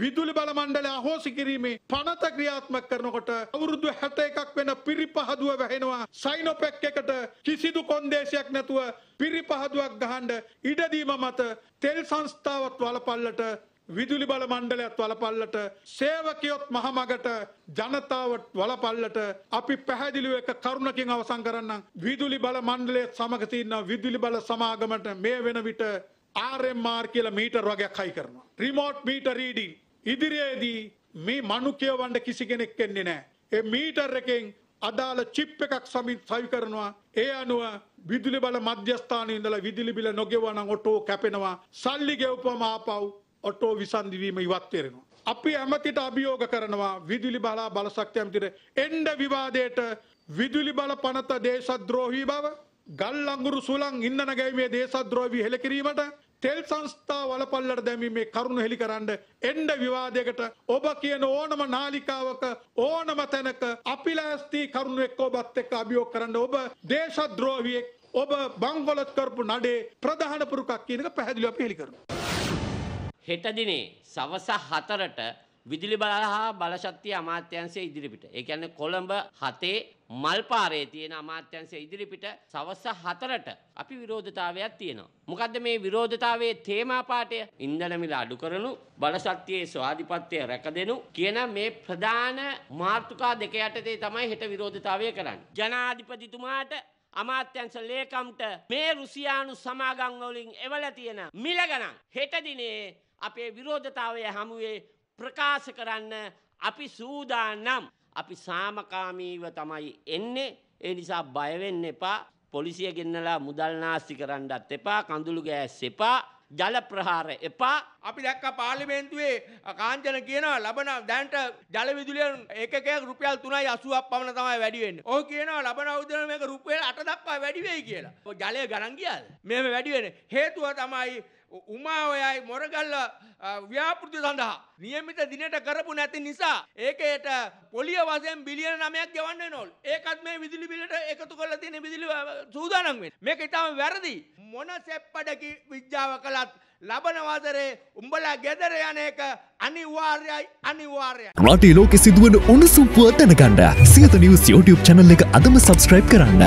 විදුලි බල මණ්ඩලය අහෝසි කිරීමේ පනත ක්‍රියාත්මක කරනකොට අවුරුදු 71ක් වෙන පිරිපහදුව වැහෙනවා. සයිනොපෙක් එකට කිසිදු කොන්දේසියක් නැතුව පිරිපහදුවක් ගහන්න ඉඩ දීම මත තෙල් සංස්ථාවත් වලපල්ලට, විදුලි බල මණ්ඩලයත් වලපල්ලට, සේවකයොත් මහමගට, ජනතාවත් වලපල්ලට. අපි පැහැදිලිව එක කරුණකින් අවසන් කරන්නම්. විදුලි බල මණ්ඩලයත් සමග තියෙන විදුලි බල සමාගමට මේ වෙන විට RMR කියලා මීටර් වගේක් හයි කරනවා. රිමෝට් මීටර් රීඩින් ඉදිරියේදී මේ මනු කියවන්න කිසි කෙනෙක් එන්නේ නැහැ. ඒ මීටර් එකෙන් අදාළ චිප් එකක් සවි කරනවා. ඒ අනුව විදුලි බල මධ්‍යස්ථානයේ ඉඳලා විදුලි බිල නොගෙවුවා නම් ඔටෝ කැපෙනවා. සල්ලි ගෙවපුවම ආපහු ඔටෝ විසන්දි වීම ඉවත් වෙනවා. අපි ඇමතිට අභියෝග කරනවා විදුලි බල බලශක්ති ඇමතිට එන්න විවාදයට විදුලි බල පනත දේශද්‍රෝහී බව, ගල් ලඟුරු සුළං ඉන්ධන ගැයීමේ දේශද්‍රෝහී හෙළ කිරීමට, තෙල් සංස්ථා වලපල්ලට දැමීමේ කරුණු හෙලිකරන්න එන්න විවාදයකට. ඔබ කියන ඕනම නාලිකාවක ඕනම තැනක අපි ලෑස්ති කරුණු එක්ක ඔබත් එක්ක අභියෝග කරන්න. ඔබ දේශද්‍රෝහියෙක්, ඔබ බංගලොත් කරපු නඩේ ප්‍රධාන පුරුකක් කියන එක පැහැදිලිව අපි හෙලි කරනවා. හෙට දිනේ සවස 4ට විදුලි බල හා බලශක්තිය අමාත්‍යාංශයේ ඉදිරිපිට, ඒ කියන්නේ කොළඹ 7 මල්පාරේ තියෙන අමාත්‍යංශය ඉදිරිපිට සවස් 4ට අපි විරෝධතාවයක් තියෙනවා. මොකද්ද මේ විරෝධතාවයේ තේමා පාඩය? ඉන්ධන මිල අඩු කරනු, බලශක්තියේ ස්වාධිපත්‍ය රැකදෙනු කියන මේ ප්‍රධාන මාතෘකා දෙක යටතේ තමයි හෙට විරෝධතාවය කරන්නේ. ජනාධිපතිතුමාට, අමාත්‍යංශ ලේකම්ට මේ රුසියානු සමාගම් වලින් එවලා තියෙන මිල ගණන් හෙට දිනේ අපේ විරෝධතාවය හමුවේ ප්‍රකාශ කරන්න අපි සූදානම්. අපි සාමකාමීව තමයි එන්නේ. ඒ නිසා බය වෙන්න එපා. පොලිසිය ගෙන්නලා මුදල් නාස්ති කරන්නත් එපා, කඳුළු ගෑස් එපා, ජල ප්‍රහාර එපා. අපි දැක්ක පාර්ලිමේන්තුවේ කාංචන කියනවා ලබන දැනට ජල විදුලිය එකකයක් රුපියල් 3.80ක් පමණ තමයි වැඩි වෙන්නේ. ඔහු කියනවා ලබන අවුරුද්දේ මේක රුපියල් 8 දක්වා වැඩි වෙයි කියලා. ඔය ජලය ගණන් ගියාද? මේව වැඩි වෙන්නේ හේතුව තමයි උමාවයයි මොරගල්ල ව්‍යාපෘති සඳහා නියමිත දිනට කරපු නැති නිසා. ඒකේට පොලිය වශයෙන් බිලියන 9ක් ගෙවන්න වෙනවලු. ඒකත් මේ විදුලි බිලට එකතු කරලා තියෙන විදුලි සූදානම් වෙන්නේ. මේක ඊටම වැරදි. මොන සෙප්පඩකි විද්‍යාව කළත් ලබන වසරේ උඹලා ගෙදර යන එක අනිවාර්යයි, අනිවාර්යයි. රටේ ලෝකෙ සිදුවන උණුසුම් පුවත් දැනගන්න සියත නිවුස් YouTube channel එක අදම subscribe කරන්න.